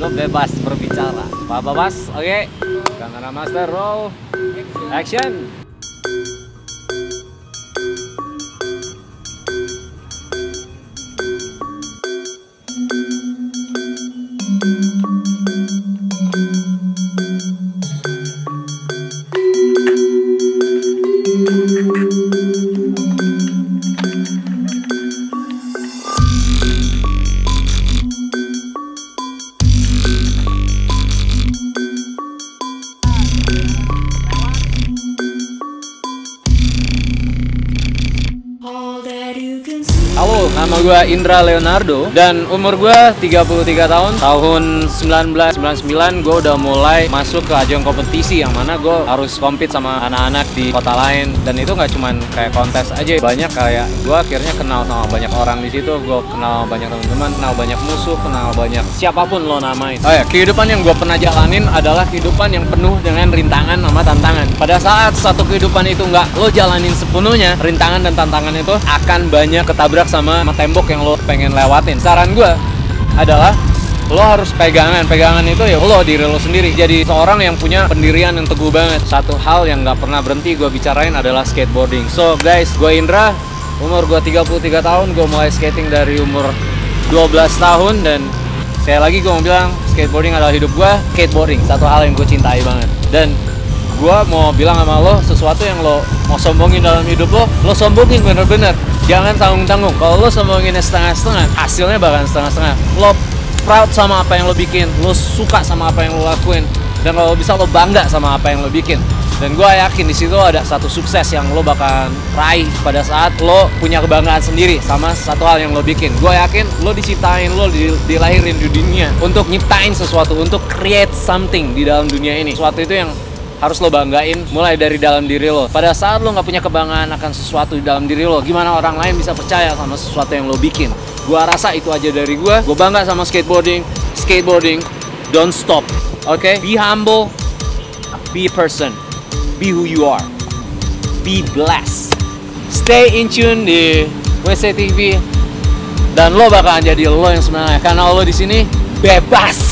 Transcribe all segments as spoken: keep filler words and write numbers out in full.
Lo bebas berbicara. Pak Babas, oke. Okay. Kamera master, roll. Action. Halo, nama gue Indra Leonardo dan umur gue tiga puluh tiga tahun. Tahun seribu sembilan ratus sembilan puluh sembilan gue udah mulai masuk ke ajang kompetisi yang mana gue harus compete sama anak-anak di kota lain. Dan itu gak cuman kayak kontes aja, banyak kayak gue akhirnya kenal sama banyak orang di situ. Gue kenal banyak teman-teman, kenal banyak musuh, kenal banyak siapapun lo namain. Oh ya, kehidupan yang gue pernah jalanin adalah kehidupan yang penuh dengan rintangan sama tantangan. Pada saat satu kehidupan itu gak lo jalanin sepenuhnya, rintangan dan tantangan itu akan banyak ketabrak sama tembok yang lo pengen lewatin. Saran gue adalah lo harus pegangan. Pegangan itu ya lo, diri lo sendiri. Jadi seorang yang punya pendirian yang teguh banget. Satu hal yang gak pernah berhenti gue bicarain adalah skateboarding. So guys, gue Indra, umur gue tiga puluh tiga tahun. Gue mulai skating dari umur dua belas tahun. Dan sekali lagi gue mau bilang, skateboarding adalah hidup gue. Skateboarding, satu hal yang gue cintai banget. Dan gue mau bilang sama lo, sesuatu yang lo mau sombongin dalam hidup lo, lo sombongin bener-bener. Jangan tanggung-tanggung. Kalau lo sembunyiin setengah-setengah, hasilnya bahkan setengah-setengah. Lo proud sama apa yang lo bikin, lo suka sama apa yang lo lakuin, dan kalau bisa lo bangga sama apa yang lo bikin. Dan gue yakin di situ ada satu sukses yang lo bakal raih pada saat lo punya kebanggaan sendiri sama satu hal yang lo bikin. Gue yakin lo diciptain, lo dilahirin di dunia untuk nyiptain sesuatu, untuk create something di dalam dunia ini. Sesuatu itu yang harus lo banggain mulai dari dalam diri lo. Pada saat lo nggak punya kebanggaan akan sesuatu di dalam diri lo, gimana orang lain bisa percaya sama sesuatu yang lo bikin? Gua rasa itu aja dari gua. Gua bangga sama skateboarding. Skateboarding, don't stop. Oke? Okay? Be humble, be a person, be who you are, be blessed. Stay in tune di W C T V dan lo bakalan jadi lo yang sebenarnya karena lo di sini bebas.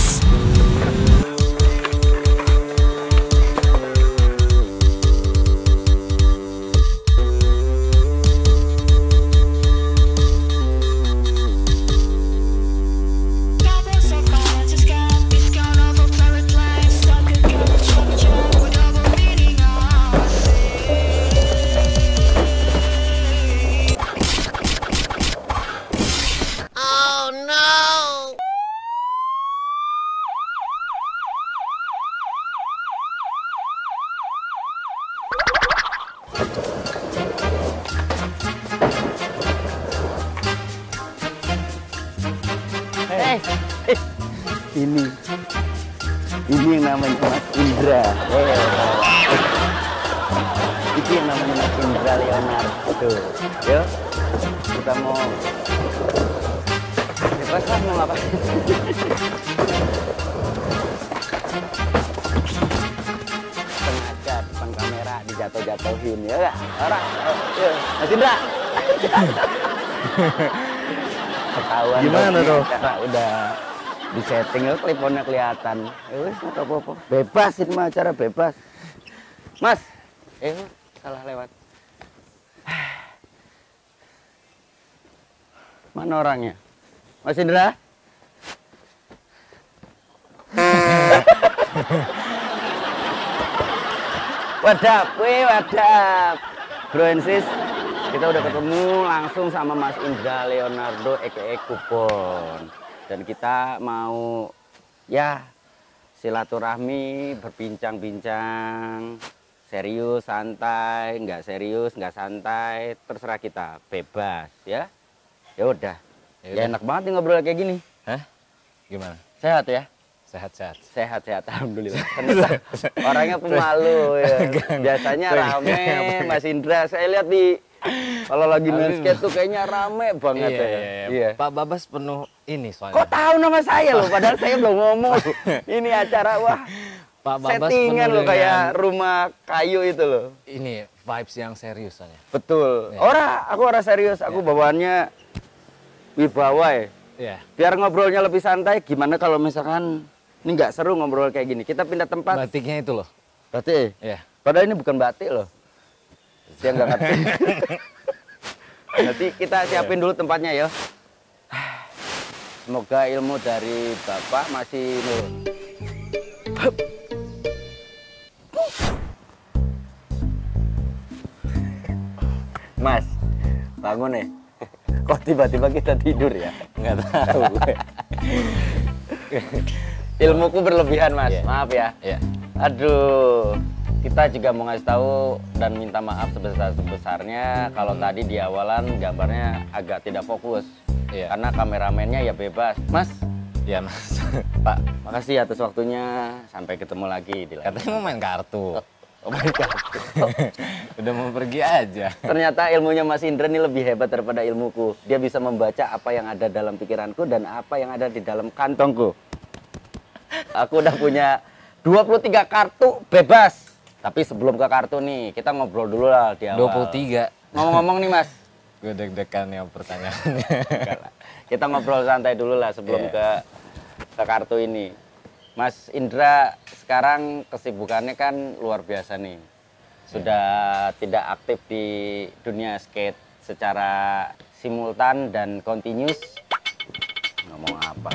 Hey. Hey. Ini Ini yang namanya Mas Indra. Hey. Itu yang namanya Mas Indra Leonardo. Yo, kita mau bebas lah, mau ngapain. Sengaja depan kamera dijatuh-jatuhin, ya lah. Orang, yo, Mas Indra. Ketahuan gimana tuh? Udah di setting, lo teleponnya kelihatan. Eh, nggak apa-apa. Bebas, ini mah acara bebas. Mas, eh salah lewat. Mana orangnya? Mas Indra? Wadap, weh wadap. Bro and sis, kita udah ketemu langsung sama Mas Indra Leonardo aka Kubon. Dan kita mau ya silaturahmi, berbincang-bincang, serius, santai, nggak serius, nggak santai, terserah kita, bebas ya. Ya udah. Ya enak banget nih ngobrol kayak gini. Hah? Gimana? Sehat ya? Sehat-sehat. Sehat-sehat, alhamdulillah. Orangnya pemalu ya. Biasanya rame Mas Indra, saya lihat di kalau lagi main skate tuh kayaknya rame banget. Iya, ya. Iya. Iya. Pak Babas penuh ini soalnya. Kok tahu nama saya loh? Padahal saya belum ngomong. Ini acara wah. Pak Babas settingan loh kayak rumah kayu itu loh. Ini vibes yang serius soalnya. Betul. Iya. Ora, aku ora serius. Aku iya. Bawaannya wibawa ya. Iya. Biar ngobrolnya lebih santai. Gimana kalau misalkan ini nggak seru ngobrol kayak gini. Kita pindah tempat. Batiknya itu loh. Batik? Iya. Padahal ini bukan batik loh. Saya nggak ngerti. Nanti kita siapin dulu tempatnya ya. Semoga ilmu dari Bapak masih nurun. Mas, bangun nih. Kok tiba-tiba kita tidur ya? Nggak tahu gue. Ilmuku berlebihan, Mas. Yeah. Maaf ya. Yeah. Aduh, kita juga mau ngasih tahu dan minta maaf sebesar-besarnya kalau hmm. tadi di awalan gambarnya agak tidak fokus. Yeah. Karena kameramennya ya bebas. Mas. Ya, Mas. Pak, makasih atas waktunya. Sampai ketemu lagi. Katanya mau main kartu. Oh my God. Udah mau pergi aja. Ternyata ilmunya Mas Indra ini lebih hebat daripada ilmuku. Dia bisa membaca apa yang ada dalam pikiranku dan apa yang ada di dalam kantongku. Aku udah punya dua puluh tiga kartu bebas. Tapi sebelum ke kartu nih, kita ngobrol dulu lah di awal. dua puluh tiga. Ngomong-ngomong nih, Mas. Gue deg-degan yang pertanyaannya. Kita ngobrol santai dulu lah sebelum yeah. ke, ke kartu ini. Mas Indra sekarang kesibukannya kan luar biasa nih. Sudah yeah. tidak aktif di dunia skate secara simultan dan continuous. Ngomong apa?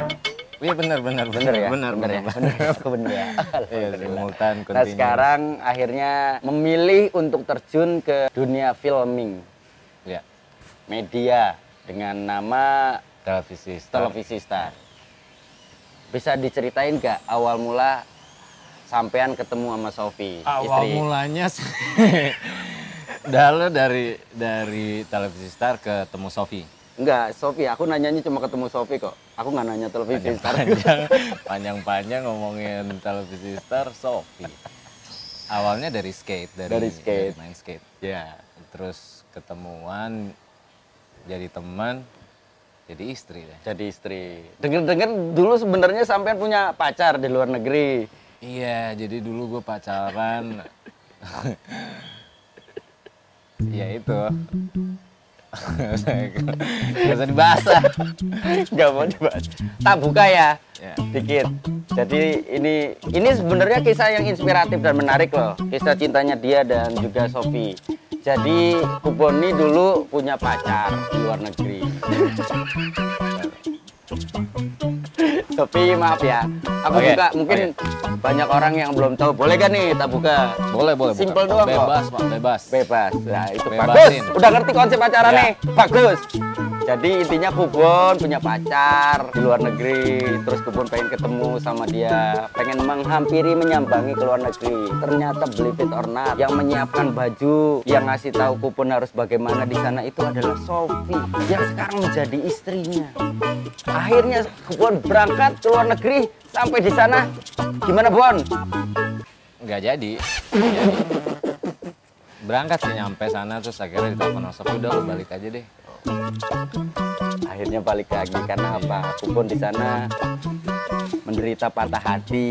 Iya benar benar benar ya. Benar benar ya. Benar ya. Iya, simultan continuous. Nah, sekarang akhirnya memilih untuk terjun ke dunia filming. Ya. Yeah. Media dengan nama Televisi Star. Televisi Star. Bisa diceritain nggak awal mula sampean ketemu sama Sophie? Awal istri. Mulanya sih, dahulu dari dari Televisi Star ketemu Sophie. Enggak, Sophie. Aku nanyanya cuma ketemu Sophie kok. Aku nggak nanya Televisi Star. Panjang-panjang ngomongin Televisi Star, Sophie. Awalnya dari skate, dari, dari skate, dari main skate. Ya, terus ketemuan, jadi teman. Jadi istri deh. Jadi istri. Dengar-dengar dulu sebenarnya sampean punya pacar di luar negeri. Iya, jadi dulu gue pacaran. Iya itu. Gak usah dibahas. Gak mau dibahas. Tak buka ya, yeah. dikit. Jadi ini ini sebenarnya kisah yang inspiratif dan menarik loh. Kisah cintanya dia dan juga Sophie. Jadi Kubon ini dulu punya pacar di luar negeri. Tapi maaf ya, aku okay. buka mungkin okay. banyak orang yang belum tahu. Boleh kan nih, tak buka? Boleh boleh. Simple doang kok. Bebas pak, bebas. Bebas. Nah itu bebasin. Bagus. Udah ngerti konsep acara ya. Nih, bagus. Jadi intinya Kubon punya pacar di luar negeri. Terus Kubon pengen ketemu sama dia, pengen menghampiri menyambangi ke luar negeri. Ternyata believed or not, yang menyiapkan baju, yang ngasih tahu Kubon harus bagaimana di sana itu adalah Sophie yang sekarang menjadi istrinya. Akhirnya Kubon berangkat ke luar negeri. Sampai di sana gimana Bon? Nggak jadi. jadi. Berangkat sih nyampe sana terus akhirnya ditelepon Sophie, udah lu balik aja deh. Akhirnya balik lagi karena yeah. apa? Kubon di sana menderita patah hati.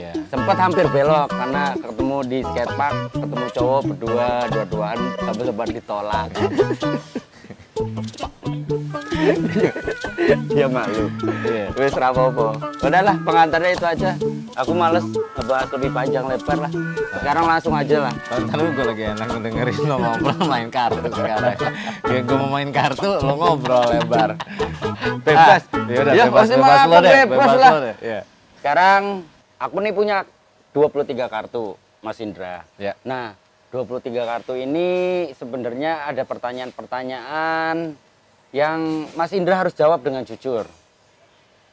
Yeah. Sempat hampir belok karena ketemu di skatepark, ketemu cowok berdua, dua-duaan sampai-sampai ditolak. Dia malu. Wes ra apa-apa. Udahlah, pengantarnya itu aja. Aku males ngebahas lebih panjang lebar lah. Sekarang langsung aja lah. Tapi gue lagi enak ngedengerin lo ngobrol main kartu sekarang. Ya gue mau main kartu, lo ngobrol lebar. Bebas. Ya udah bebas lo deh. Bebas lah. Sekarang aku nih punya dua puluh tiga kartu, Mas Indra. Nah, dua puluh tiga kartu ini sebenarnya ada pertanyaan-pertanyaan yang Mas Indra harus jawab dengan jujur.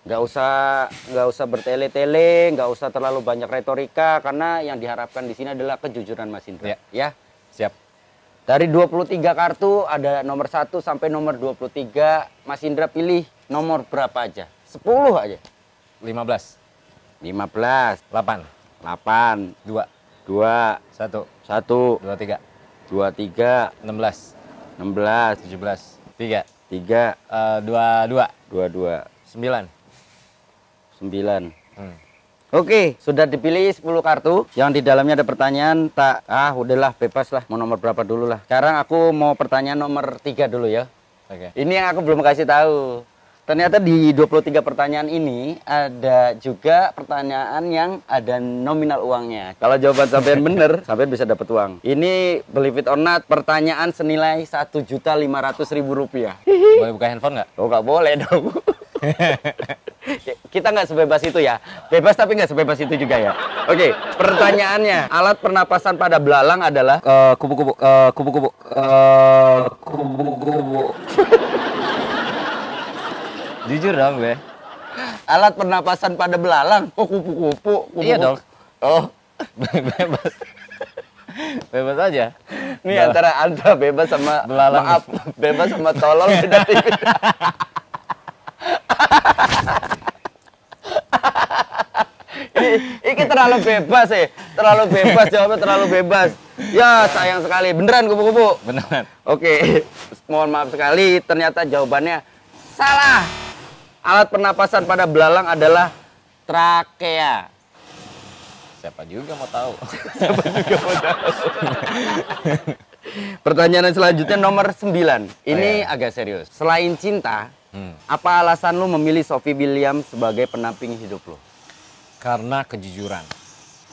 Nggak usah nggak usah bertele-tele, nggak usah terlalu banyak retorika karena yang diharapkan di sini adalah kejujuran Mas Indra. Ya, ya? Siap. Dari dua puluh tiga kartu ada nomor satu sampai nomor dua puluh tiga. Mas Indra pilih nomor berapa aja? sepuluh aja. lima belas. lima belas. delapan. delapan. dua. dua. satu. satu. dua puluh tiga. dua puluh tiga. enam belas. enam belas. tujuh belas. Tiga. Tiga. Uh, dua dua. Dua dua. Sembilan. Sembilan. Hmm. Oke, sudah dipilih sepuluh kartu. Yang di dalamnya ada pertanyaan tak. Ah, udahlah, bebas lah. Mau nomor berapa dulu lah. Sekarang aku mau pertanyaan nomor tiga dulu ya. Oke. Okay. Ini yang aku belum kasih tahu. Ternyata di dua puluh tiga pertanyaan ini ada juga pertanyaan yang ada nominal uangnya. Kalau jawaban sampean bener, sampean bisa dapat uang. Ini believe it or not, pertanyaan senilai satu juta lima ratus ribu rupiah. Boleh buka handphone nggak? Oh nggak boleh dong. Kita nggak sebebas itu ya. Bebas tapi nggak sebebas itu juga ya. Oke, okay, pertanyaannya, alat pernapasan pada belalang adalah kupu-kupu, uh, kupu-kupu, uh, kupu-kupu. Uh, Jujur dong gue. Alat pernapasan pada belalang, oh kupu-kupu. Iya dong. Oh, bebas. Bebas aja. Ini bebas. Antara antara bebas sama belalang. Maaf, bebas sama tolol beda tipis. Ini terlalu bebas sih, eh. terlalu bebas jawabnya terlalu bebas. Ya sayang sekali, beneran kupu-kupu. Beneran. Oke, mohon maaf sekali, ternyata jawabannya salah. Alat pernapasan pada belalang adalah trakea. Siapa juga mau tahu? Siapa juga mau tahu? Pertanyaan selanjutnya nomor sembilan. Ini oh, iya. agak serius. Selain cinta, hmm. apa alasan lu memilih Sophie William sebagai penamping hidup lu? Karena kejujuran.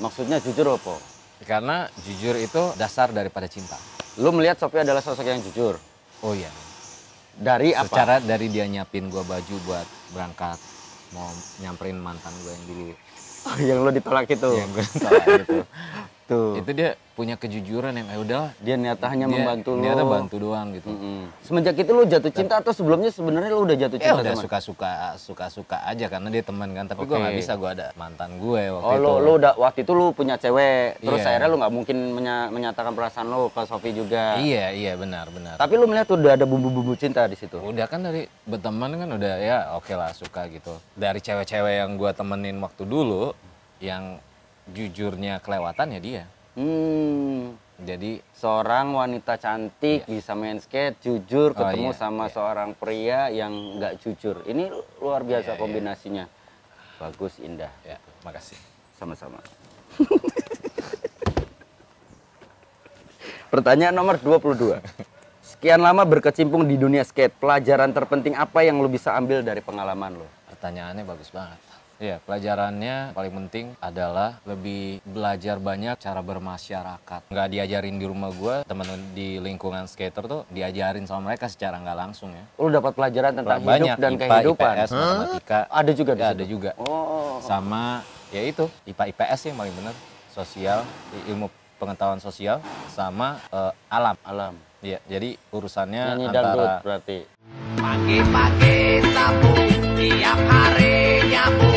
Maksudnya jujur apa? Karena jujur itu dasar daripada cinta. Lu melihat Sophie adalah sosok yang jujur? Oh iya. Dari apa? Secara dari dia nyiapin gua baju buat berangkat. Mau nyamperin mantan gua yang dulu. Oh, yang lu ditolak itu? Yang gua ditolak itu. Tuh. Itu dia punya kejujuran yang ya udah dia nyata hanya membantu lu. Dia nyata bantu doang gitu. Mm-hmm. Semenjak itu lu jatuh cinta atau sebelumnya sebenarnya lu udah jatuh cinta? Ya udah suka-suka suka-suka aja karena dia teman kan, tapi okay. gue nggak bisa, gue ada mantan gue waktu oh, itu. Oh, lu udah waktu itu lu punya cewek, terus yeah. akhirnya lu nggak mungkin menya menyatakan perasaan lu ke Sophie juga. Iya, iya benar, benar. Tapi lu melihat udah ada bumbu-bumbu cinta di situ. Udah kan dari berteman kan udah ya oke okay lah suka gitu. Dari cewek-cewek yang gue temenin waktu dulu yang jujurnya kelewatan ya dia. Hmm. Jadi seorang wanita cantik iya. bisa main skate, jujur, ketemu oh, iya, sama iya. seorang pria yang nggak jujur. Ini luar biasa iya, kombinasinya. Iya. Bagus, indah. Ya, makasih. Sama-sama. Pertanyaan nomor dua puluh dua. Sekian lama berkecimpung di dunia skate, pelajaran terpenting apa yang lo bisa ambil dari pengalaman lo? Pertanyaannya bagus banget. Iya, pelajarannya paling penting adalah lebih belajar banyak cara bermasyarakat. Nggak diajarin di rumah gue, temen di lingkungan skater tuh diajarin sama mereka secara nggak langsung ya. Lu dapat pelajaran tentang banyak, hidup dan I P A, kehidupan? I P S, huh? Matematika. Ada juga di ya, ada juga. Oh. Sama, ya itu, I P A I P S sih yang paling bener. Sosial, ilmu pengetahuan sosial, sama uh, alam. Alam. Iya, jadi urusannya nyanyi antara... Nyanyi dangdut berarti. Pagi-pagi sapu, tiap hari nyapu.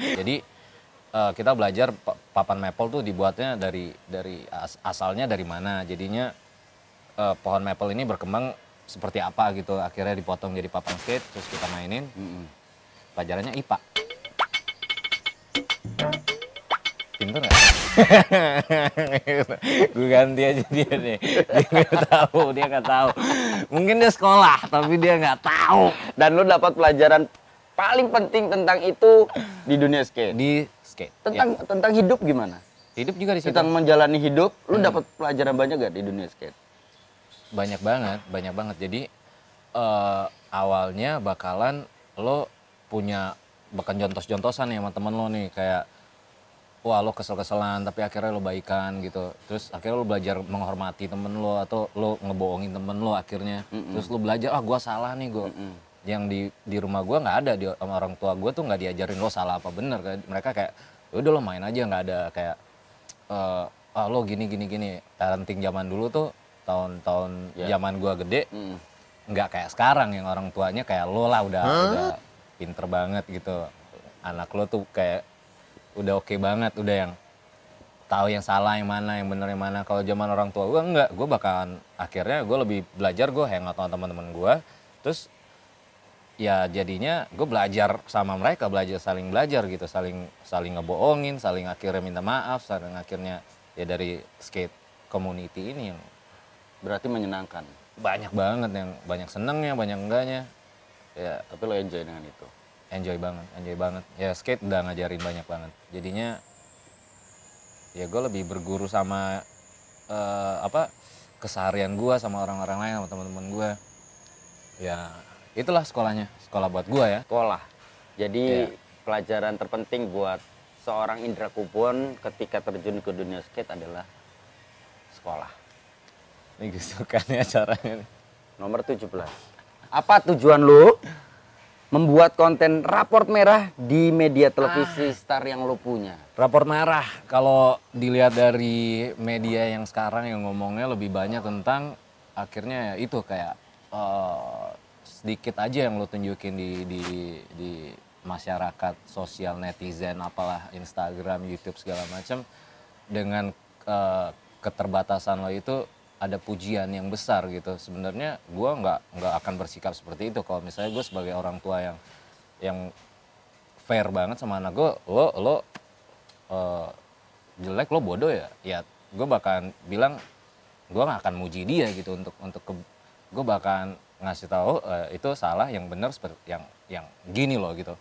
Jadi uh, kita belajar papan maple tuh dibuatnya dari dari as asalnya dari mana, jadinya uh, pohon maple ini berkembang seperti apa gitu, akhirnya dipotong jadi papan skate terus kita mainin. Mm-hmm. Pelajarannya I P A. Pinter nggak? Gue ganti aja dia nih, dia nggak tahu, dia nggak tahu. Mungkin dia sekolah tapi dia nggak tahu. Dan lu dapat pelajaran paling penting tentang itu di dunia skate. Di skate. Tentang ya. tentang hidup gimana? Hidup juga di situ. Tentang menjalani hidup, lu hmm. dapat pelajaran banyak gak di dunia skate? Banyak banget, banyak banget. Jadi uh, awalnya bakalan lo punya bahkan jontos-jontosan ya sama temen lo nih, kayak wah lo kesel-keselan tapi akhirnya lo baikan gitu. Terus akhirnya lo belajar menghormati temen lo atau lo ngebohongin temen lo akhirnya. Mm-mm. Terus lo belajar, ah gua salah nih gua. Mm-mm. Yang di di rumah gue nggak ada, di sama orang tua gue tuh nggak diajarin lo salah apa bener, mereka kayak udah lo main aja, nggak ada kayak uh, ah lo gini gini gini. Parenting zaman dulu tuh tahun-tahun yeah. zaman gue gede nggak mm. kayak sekarang yang orang tuanya kayak lo lah udah huh? udah pinter banget gitu, anak lo tuh kayak udah oke okay banget, udah yang tahu yang salah yang mana, yang bener yang mana. Kalau zaman orang tua gue nggak, gue bakalan akhirnya gue lebih belajar, gue hangout sama teman-teman gue, terus ya jadinya gue belajar sama mereka, belajar saling belajar gitu, saling saling ngebohongin, saling akhirnya minta maaf, saling akhirnya ya dari skate community ini yang berarti menyenangkan. Banyak banget yang banyak senengnya, banyak enggaknya. Ya, tapi lo enjoy dengan itu. Enjoy banget, enjoy banget. Ya skate udah ngajarin banyak banget. Jadinya ya gue lebih berguru sama uh, apa keseharian gue sama orang-orang lain, sama teman-teman gue. Ya itulah sekolahnya, sekolah buat gue ya. Sekolah. Jadi yeah. pelajaran terpenting buat seorang Indra Kubon ketika terjun ke dunia skate adalah sekolah. Ini gisukan ya caranya. Nomor tujuh belas. Apa tujuan lu membuat konten raport merah di media televisi ah. Star yang lu punya? Raport merah, kalau dilihat dari media yang sekarang yang ngomongnya lebih banyak tentang akhirnya ya itu kayak uh, sedikit aja yang lu tunjukin di, di, di masyarakat, sosial, netizen, apalah Instagram, YouTube segala macam. Dengan uh, keterbatasan lo itu ada pujian yang besar gitu. Sebenarnya gue nggak nggak akan bersikap seperti itu. Kalau misalnya gue sebagai orang tua yang yang fair banget sama anak gue, lo lo uh, jelek, lo bodoh ya, ya gue bakalan bilang gue nggak akan muji dia gitu untuk untuk ke, gue bakalan ngasih tahu uh, itu salah, yang benar seperti yang yang gini loh gitu.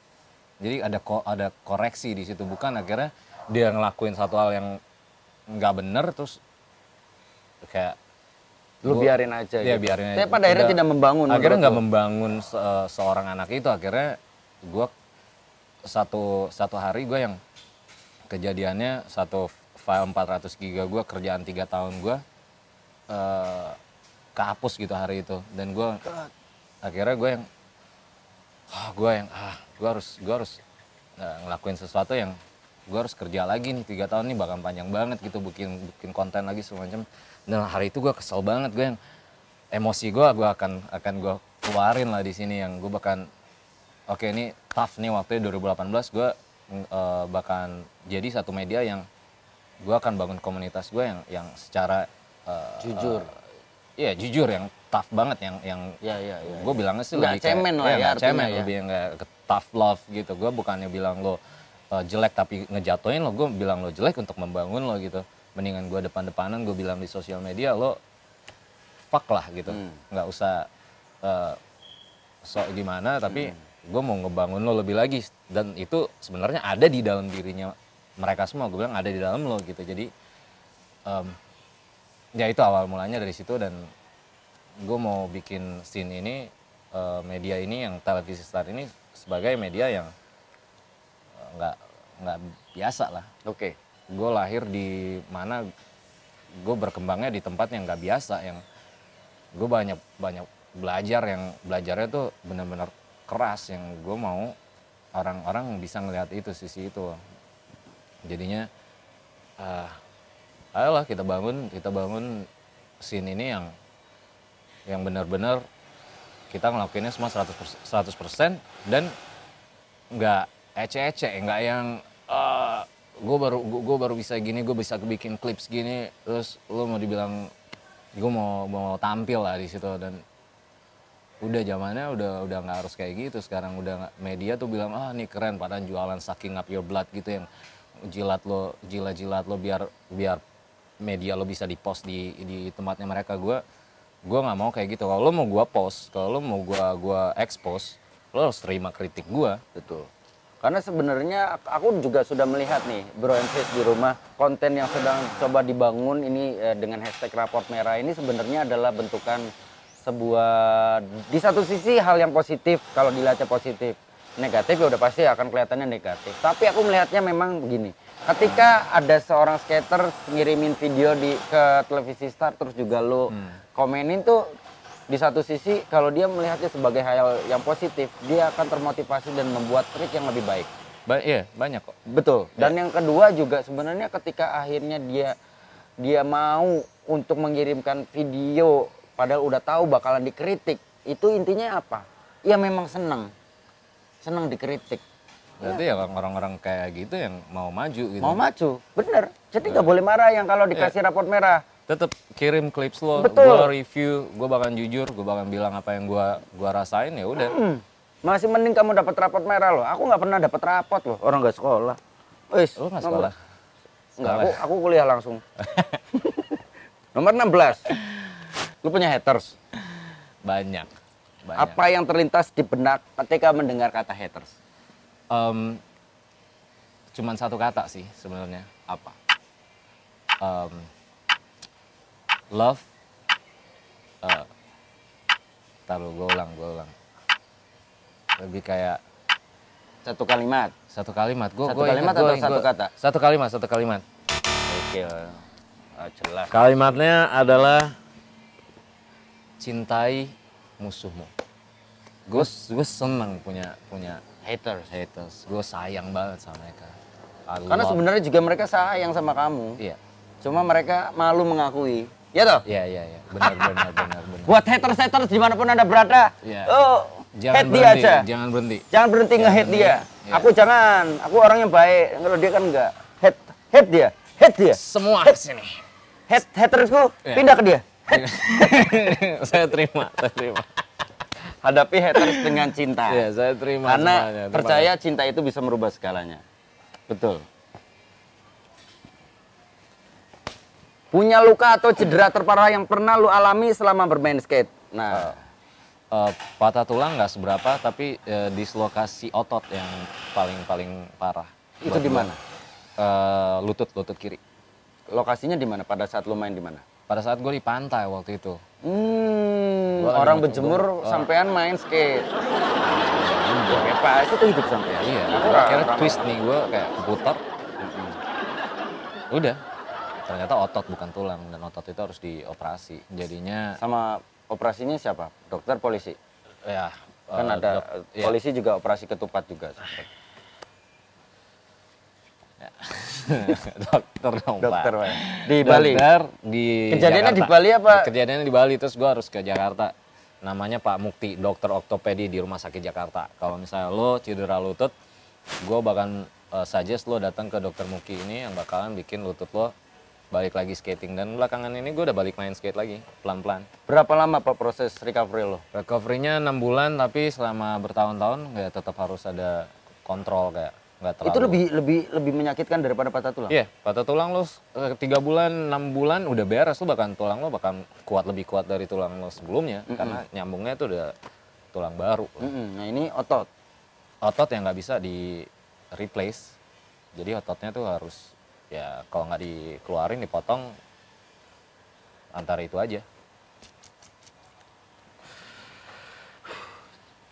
Jadi ada ko, ada koreksi di situ, bukan akhirnya dia ngelakuin satu hal yang nggak benar terus kayak lu gua, biarin aja ya, gitu. Biarin aja. Tapi pada akhirnya tidak membangun. Akhirnya nggak membangun se seorang anak itu. Akhirnya gue satu satu hari gue yang kejadiannya satu file empat ratus giga gue, kerjaan tiga tahun gue uh, kehapus gitu hari itu. Dan gue akhirnya gue yang oh, gue yang ah gue harus gue harus uh, ngelakuin sesuatu yang gue harus kerja lagi nih, tiga tahun nih bakal panjang banget gitu, bikin bikin konten lagi segala macam. Dan hari itu gue kesel banget, gue yang emosi gue gue akan akan gue keluarin lah di sini, yang gue bahkan oke okay, ini tough nih waktunya dua ribu delapan belas gue uh, bahkan jadi satu media yang gue akan bangun komunitas gue yang yang secara uh, jujur uh, ya jujur yang tough banget yang yang ya, ya, ya, gue ya. bilangnya sih nggak lebih cemen kayak, lah ya, ya cemen ya. Lebih yang kayak tough love gitu. Gue bukannya bilang lo Uh, jelek tapi ngejatuhin lo, gue bilang lo jelek untuk membangun lo gitu. Mendingan gue depan-depanan, gue bilang di sosial media lo fuck lah gitu, hmm. nggak usah uh, sok gimana, tapi hmm. gue mau ngebangun lo lebih lagi. Dan itu sebenarnya ada di dalam dirinya mereka semua, gue bilang ada di dalam lo gitu. Jadi um, ya itu awal mulanya dari situ. Dan gue mau bikin scene ini, uh, media ini yang Televisi Star ini sebagai media yang nggak nggak biasa lah. Oke. Okay. Gue lahir di mana, gue berkembangnya di tempat yang nggak biasa, yang gue banyak banyak belajar, yang belajarnya tuh benar-benar keras, yang gue mau orang-orang bisa ngelihat itu sisi itu. Jadinya, uh, ayolah kita bangun kita bangun scene ini yang yang benar-benar kita ngelakuinnya semua seratus persen dan nggak ece-ece, enggak yang uh, gue baru gue baru bisa gini, gue bisa bikin klip segini, terus lo mau dibilang gue mau mau tampil lah di situ. Dan udah zamannya udah udah nggak harus kayak gitu sekarang. Udah media tuh bilang ah nih keren, padahal jualan sucking up your blood gitu, yang jilat lo jilat-jilat lo biar biar media lo bisa dipost di di tempatnya mereka. Gue gue nggak mau kayak gitu. Kalau lo mau gue post, kalau lo mau gue gue expose, lo harus terima kritik gue. Betul. Karena sebenarnya aku juga sudah melihat nih Bro and Sis di rumah, konten yang sedang coba dibangun ini dengan hashtag raport merah ini sebenarnya adalah bentukan sebuah, di satu sisi hal yang positif kalau dilihatnya positif, negatif ya udah pasti akan kelihatannya negatif. Tapi aku melihatnya memang begini, ketika ada seorang skater ngirimin video di ke Televisi Star terus juga lo hmm. komenin tuh, di satu sisi kalau dia melihatnya sebagai hal yang positif, dia akan termotivasi dan membuat trik yang lebih baik. Ba iya, banyak kok. Betul. Dan ya. Yang kedua juga sebenarnya ketika akhirnya dia dia mau untuk mengirimkan video padahal udah tahu bakalan dikritik, itu intinya apa? Ya memang senang. Senang dikritik. Berarti ya orang-orang ya, kayak gitu yang mau maju gitu. Mau maju, bener. Jadi nggak ya. Boleh marah yang kalau dikasih ya. Raport merah. Tetap kirim clips lo, gue review, gue bahkan jujur, gue bahkan bilang apa yang gue gua rasain, ya udah. Hmm, masih mending kamu dapat raport merah lo. Aku nggak pernah dapat raport lo. Orang nggak sekolah. Wis, lo nggak sekolah? Nggak, aku, aku kuliah langsung. Nomor enam belas, lo punya haters? Banyak. Banyak. Apa yang terlintas di benak ketika mendengar kata haters? Um, cuman satu kata sih sebenarnya. Apa? Um, love, uh, taruh gue ulang, gue ulang. Lebih kayak satu kalimat, satu kalimat, gue satu gua kalimat ingat, atau gua, satu gua, kata, satu kalimat, satu kalimat. Oke, oh, jelas. Kalimatnya adalah cintai musuhmu. Gue gue seneng punya punya haters, haters. Gue sayang banget sama mereka. I Karena sebenarnya juga mereka sayang sama kamu. Iya. Cuma mereka malu mengakui. Ya toh? Iya iya iya. Benar benar benar benar. Buat haters haters dimanapun anda berada. Iya. Oh. Jangan hate berhenti, dia aja. Jangan berhenti. Jangan berhenti nge-hate dia. Ya. Aku jangan. Aku orang yang baik. Kalau dia kan enggak. Hate, hate dia. Hate dia. Semua hate sini. Hate hatersku ya. Pindah ke dia. Saya terima, saya terima. Hadapi haters dengan cinta. Ya, saya terima. Karena semuanya, terima percaya ya. Cinta itu bisa merubah segalanya. Betul. Punya luka atau cedera terparah yang pernah lu alami selama bermain skate? Nah, oh. Uh, patah tulang nggak seberapa, tapi uh, dislokasi otot yang paling-paling parah. Itu di mana? Uh, lutut, lutut kiri. Lokasinya di mana? Pada saat lu main di mana? Pada saat gue di pantai waktu itu. Hmm, orang berjemur sampean main skate. Apa itu hidup sampean? Iya. Akhirnya twist nih gue kayak putar. Udah. Ternyata otot bukan tulang dan otot itu harus dioperasi. Jadinya sama. Operasinya siapa? Dokter, polisi? Ya, kan uh, ada dok, polisi ya. Juga operasi ketupat juga. Ya. Dokter dong, dokter, Pak. Di Bali? Dokter di Kejadiannya Jakarta. Di Bali apa? Kejadiannya di Bali, terus gue harus ke Jakarta. Namanya Pak Mukti, dokter ortopedi di Rumah Sakit Jakarta. Kalau misalnya lo cedera lutut, gue bahkan uh, suggest lo datang ke dokter Mukti ini yang bakalan bikin lutut lo balik lagi skating, dan belakangan ini gue udah balik main skate lagi, pelan-pelan. Berapa lama Pak proses recovery lo? Recovery-nya enam bulan, tapi selama bertahun-tahun kayak tetap harus ada kontrol kayak nggak terlalu. Itu lebih lebih lebih menyakitkan daripada patah tulang? Iya, yeah, patah tulang lo tiga bulan, enam bulan udah beres, lo bahkan tulang lo bahkan kuat lebih kuat dari tulang lo sebelumnya, mm-hmm. Karena nyambungnya itu udah tulang baru. Mm-hmm. Nah ini otot? Otot yang nggak bisa di replace, jadi ototnya tuh harus ya kalau nggak dikeluarin dipotong antara itu aja.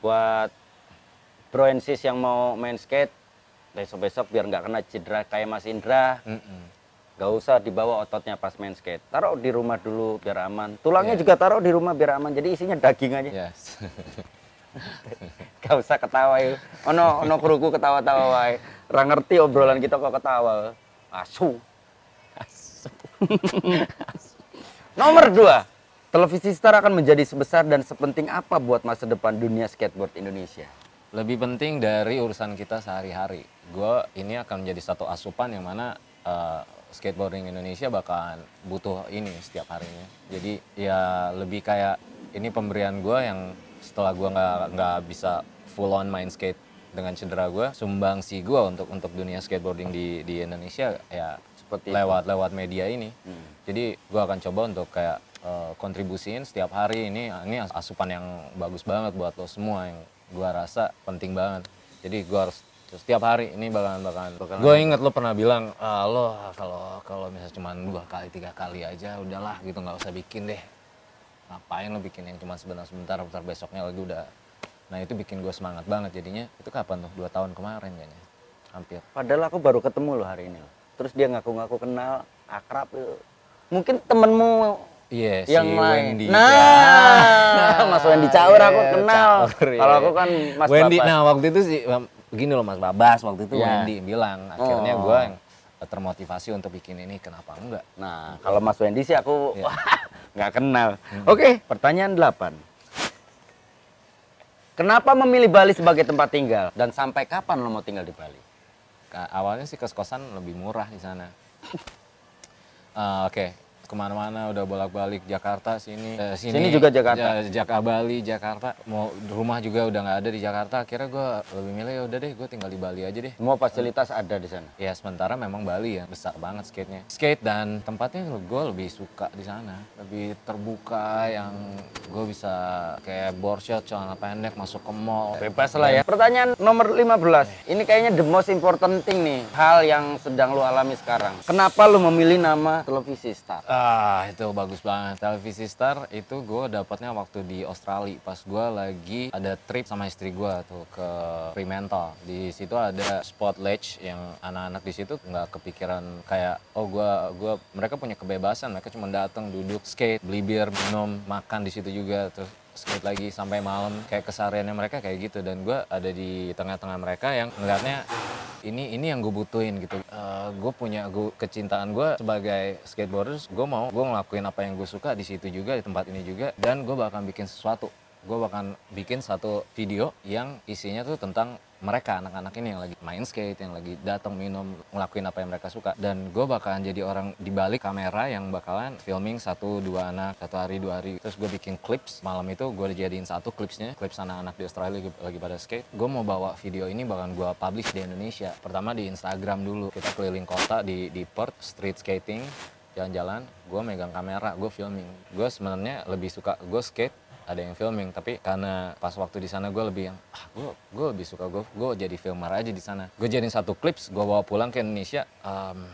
Buat bro and sis yang mau main skate besok-besok biar nggak kena cedera kayak Mas Indra, nggak usah dibawa ototnya pas main skate, taruh di rumah dulu biar aman. Tulangnya yeah. Juga taruh di rumah biar aman, jadi isinya daging aja. Yes. Gak usah ketawa yuk. Ono ono kruku ketawa-tawa wae. Ra ngerti obrolan kita kok ketawa. Asu. Asu. Asu. Nomor dua, Televisi Star akan menjadi sebesar dan sepenting apa buat masa depan dunia skateboard Indonesia? Lebih penting dari urusan kita sehari-hari. Gue ini akan menjadi satu asupan yang mana uh, skateboarding Indonesia bahkan butuh ini setiap harinya. Jadi ya lebih kayak ini pemberian gue yang setelah gue nggak nggak bisa full on main skate dengan cedera gue, sumbangsi gue untuk untuk dunia skateboarding di di Indonesia ya seperti lewat itu. Lewat media ini. Hmm. Jadi gue akan coba untuk kayak uh, kontribusiin setiap hari ini ini asupan yang bagus banget buat lo semua yang gue rasa penting banget. Jadi gue harus setiap hari ini bakalan bakalan. bakalan gue inget lo pernah bilang ah, lo kalau kalau misalnya cuma dua kali tiga kali aja udahlah gitu nggak usah bikin deh. Ngapain lo bikin yang cuma sebentar-sebentar, bentar besoknya lagi udah. Nah itu bikin gue semangat banget jadinya. Itu kapan tuh? Dua tahun kemarin kayaknya. Hampir. Padahal aku baru ketemu lo hari ini. Terus dia ngaku-ngaku kenal, akrab. Mungkin temenmu yeah, yang si lain. Wendi. Nah, nah, Mas Wendi Cagur yeah, aku kenal. Cagur, yeah. Kalau aku kan Mas Wendi, Babas. Nah waktu itu sih, begini loh Mas Babas. Waktu itu yeah. Wendi bilang. Akhirnya oh. gue yang termotivasi untuk bikin ini, kenapa enggak? Nah kalau Mas Wendi sih aku yeah. nggak kenal. Hmm. Oke, pertanyaan delapan. Kenapa memilih Bali sebagai tempat tinggal dan sampai kapan lo mau tinggal di Bali? Awalnya sih kos-kosan lebih murah di sana. uh, Oke, okay. Kemana-mana udah bolak-balik Jakarta sini, eh, sini, sini juga Jakarta, ja, Jakarta Bali, Jakarta. Mau rumah juga udah nggak ada di Jakarta. Akhirnya gue lebih milih ya udah deh, gue tinggal di Bali aja deh. Semua fasilitas uh, ada di sana. Ya sementara memang Bali ya besar banget skate-nya. Skate dan tempatnya gue lebih suka di sana, lebih terbuka yang gue bisa kayak boardshot, celana pendek, masuk ke mall. Bebas lah ya. Pertanyaan nomor lima belas. Ini kayaknya the most important thing nih, hal yang sedang lo alami sekarang. Kenapa lo memilih nama Televisi Star? Uh, Ah, itu bagus banget. Televisi Star itu gue dapatnya waktu di Australia. Pas gue lagi ada trip sama istri gue tuh ke Fremantle. Di situ ada spot ledge yang anak-anak di situ nggak kepikiran kayak, oh gue, gue mereka punya kebebasan. Mereka cuma datang, duduk, skate, beli bir, minum, makan di situ juga. Terus skate lagi sampai malam. Kayak kesehariannya mereka kayak gitu. Dan gue ada di tengah-tengah mereka yang ngeliatnya, Ini ini yang gue butuhin gitu. Uh, gue punya gue, kecintaan gue sebagai skateboarders. Gue mau gue ngelakuin apa yang gue suka di situ juga, di tempat ini juga. Dan gue bakal bikin sesuatu. Gue bakal bikin satu video yang isinya tuh tentang mereka, anak-anak ini yang lagi main skate, yang lagi datang minum, ngelakuin apa yang mereka suka. Dan gue bakalan jadi orang di balik kamera yang bakalan filming satu dua anak, satu hari dua hari. Terus gue bikin clips, malam itu gue jadiin satu clipsnya, clips anak-anak di Australia lagi pada skate. Gue mau bawa video ini bakalan gue publish di Indonesia. Pertama di Instagram dulu, kita keliling kota di, di Perth, street skating, jalan-jalan. Gue megang kamera, gue filming. Gue sebenarnya lebih suka, gue skate, ada yang filming, tapi karena pas waktu di sana gue lebih yang ah gue gue lebih suka gue gue jadi filmer aja di sana. Gue jadiin satu clips, gue bawa pulang ke Indonesia. Um,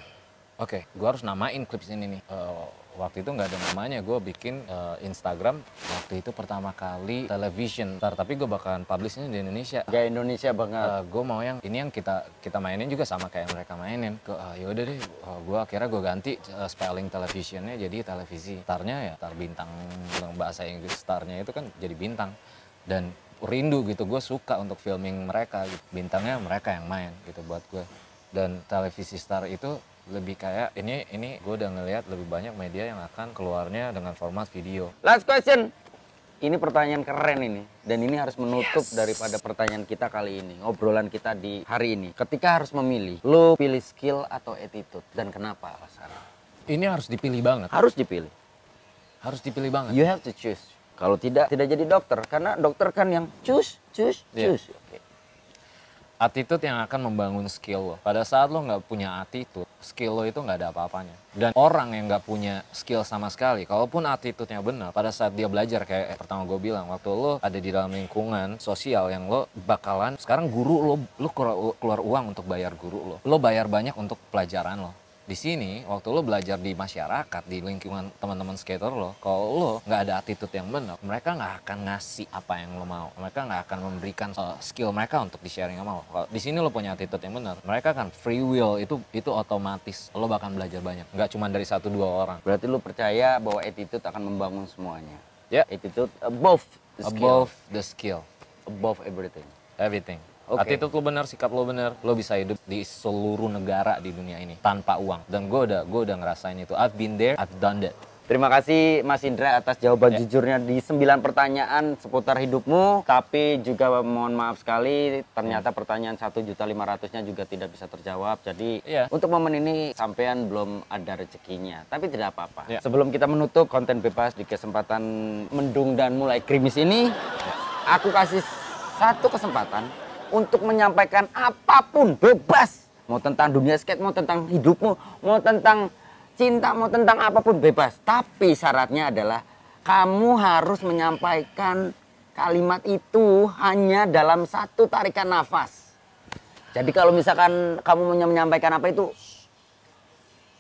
Oke, okay, gue harus namain clips ini nih. Uh, waktu itu nggak ada namanya, gue bikin uh, Instagram. Waktu itu pertama kali television. Ntar, tapi gue bakalan publishnya di Indonesia. Gak Indonesia banget. Uh, gue mau yang ini yang kita kita mainin juga sama kayak mereka mainin. Uh, ya udah deh, uh, gue akhirnya gue ganti uh, spelling televisionnya jadi televisi. Starnya ya star bintang, bahasa Inggris starnya itu kan jadi bintang. Dan rindu gitu, gue suka untuk filming mereka. Gitu. Bintangnya mereka yang main gitu buat gue. Dan televisi Star itu lebih kayak ini ini gue udah ngelihat lebih banyak media yang akan keluarnya dengan format video. Last question. Ini pertanyaan keren ini. Dan ini harus menutup yes. daripada pertanyaan kita kali ini. Obrolan kita di hari ini. Ketika harus memilih, lo pilih skill atau attitude? Dan kenapa alasannya? Ini harus dipilih banget. Harus dipilih. Harus dipilih banget. You have to choose. Kalau tidak, tidak jadi dokter. Karena dokter kan yang choose, choose, choose. Yeah. Okay. Attitude yang akan membangun skill lo. Pada saat lo nggak punya attitude, skill lo itu nggak ada apa-apanya. Dan orang yang nggak punya skill sama sekali, kalaupun attitude-nya benar, pada saat dia belajar kayak eh, pertama gue bilang, waktu lo ada di dalam lingkungan sosial yang lo bakalan, sekarang guru lo, lo keluar uang untuk bayar guru lo. Lo bayar banyak untuk pelajaran lo. Di sini, waktu lo belajar di masyarakat, di lingkungan teman-teman skater lo, kalau lo nggak ada attitude yang benar, mereka nggak akan ngasih apa yang lo mau. Mereka nggak akan memberikan uh, skill mereka untuk di-sharing sama lo. Kalau di sini lo punya attitude yang benar, mereka kan free will, itu itu otomatis. Lo bakal belajar banyak, nggak cuma dari satu dua orang. Berarti lo percaya bahwa attitude akan membangun semuanya? Ya. Yeah. Attitude above the skill. Above the skill. Above everything. Everything. Okay. Attitude lo benar, sikap lo benar, lo bisa hidup di seluruh negara di dunia ini tanpa uang. Dan gue udah, gue udah ngerasain itu. I've been there, I've done that. Terima kasih Mas Indra atas jawaban yeah. jujurnya di sembilan pertanyaan seputar hidupmu. Tapi juga mohon maaf sekali, ternyata pertanyaan satu juta lima ratus ribu nya juga tidak bisa terjawab. Jadi yeah. untuk momen ini sampean belum ada rezekinya. Tapi tidak apa-apa. Yeah. Sebelum kita menutup konten bebas di kesempatan mendung dan mulai krimis ini, aku kasih satu kesempatan untuk menyampaikan apapun, bebas. Mau tentang dunia skate, mau tentang hidupmu, mau tentang cinta, mau tentang apapun, bebas. Tapi syaratnya adalah kamu harus menyampaikan kalimat itu hanya dalam satu tarikan nafas. Jadi kalau misalkan kamu menyampaikan apa itu?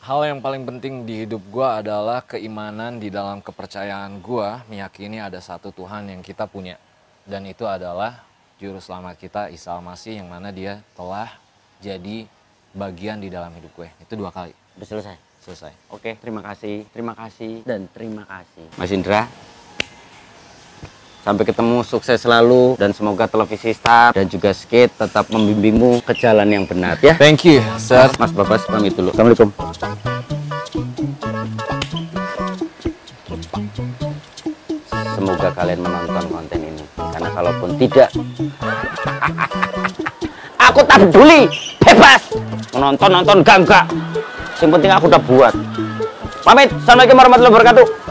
Hal yang paling penting di hidup gue adalah keimanan di dalam kepercayaan gue. Meyakini ada satu Tuhan yang kita punya. Dan itu adalah Juru Selamat kita, Isa Al-Masih, yang mana dia telah jadi bagian di dalam hidup gue. Itu dua kali. Udah selesai? Selesai. Oke, terima kasih, terima kasih, dan terima kasih. Mas Indra, sampai ketemu, sukses selalu, dan semoga Televisi Star dan juga skate tetap membimbingmu ke jalan yang benar. Ya. Thank you, sir. Mas Babas, pamit dulu. Assalamualaikum. Semoga kalian menonton konten ini. Karena kalaupun tidak, aku tak peduli, bebas menonton-nonton gak enggak, yang penting aku udah buat. Pamit, assalamualaikum warahmatullahi wabarakatuh.